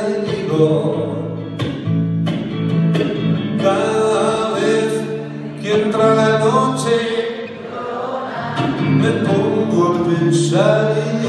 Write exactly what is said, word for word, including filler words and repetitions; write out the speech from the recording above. traigo. Cada vez que entra la noche me pongo a pensar.